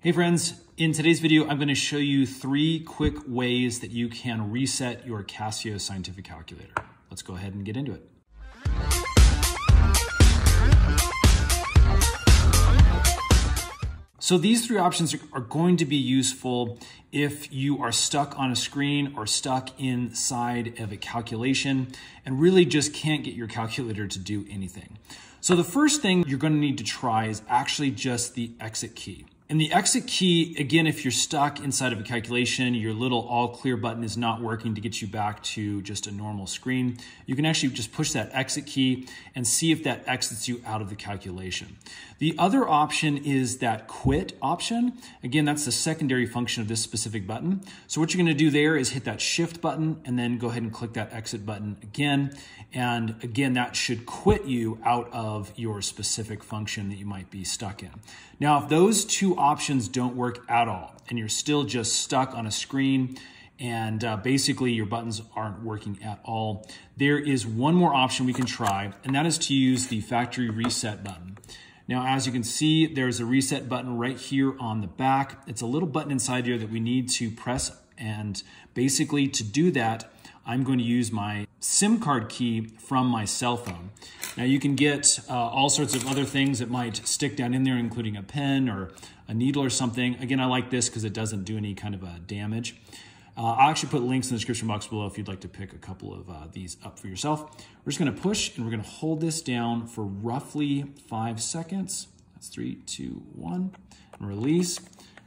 Hey friends, in today's video, I'm going to show you three quick ways that you can reset your Casio scientific calculator. Let's go ahead and get into it. So these three options are going to be useful if you are stuck on a screen or stuck inside of a calculation and really just can't get your calculator to do anything. So the first thing you're going to need to try is actually just the exit key. And the exit key, again, if you're stuck inside of a calculation, your little all clear button is not working to get you back to just a normal screen, you can actually just push that exit key and see if that exits you out of the calculation. The other option is that quit option. Again, that's the secondary function of this specific button. So what you're gonna do there is hit that shift button and then go ahead and click that exit button again. And again, that should quit you out of your specific function that you might be stuck in. Now, if those two options don't work at all and you're still just stuck on a screen and basically your buttons aren't working at all, there is one more option we can try, and that is to use the factory reset button. Now, as you can see, there's a reset button right here on the back. It's a little button inside here that we need to press, and basically to do that, I'm going to use my SIM card key from my cell phone. Now you can get all sorts of other things that might stick down in there, including a pen or a needle or something. Again, I like this because it doesn't do any kind of damage. I'll actually put links in the description box below if you'd like to pick a couple of these up for yourself. We're just gonna push and we're gonna hold this down for roughly 5 seconds. That's 3, 2, 1, and release.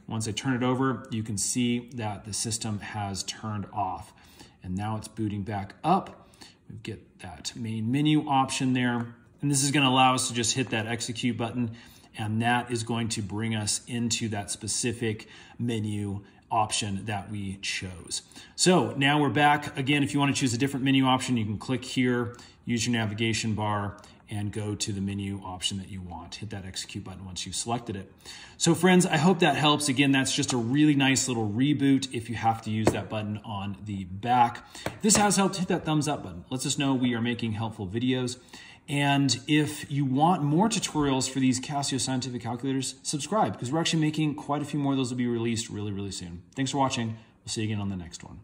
Once I turn it over, you can see that the system has turned off. And now it's booting back up. We get that main menu option there. And this is gonna allow us to just hit that execute button, and that is going to bring us into that specific menu option that we chose. So now we're back. Again, if you wanna choose a different menu option, you can click here, use your navigation bar, and go to the menu option that you want. Hit that execute button once you've selected it. So friends, I hope that helps. Again, that's just a really nice little reboot if you have to use that button on the back. If this has helped, hit that thumbs up button. Let's us know we are making helpful videos. And if you want more tutorials for these Casio scientific calculators, subscribe, because we're actually making quite a few more of those. Will be released really, really soon. Thanks for watching. We'll see you again on the next one.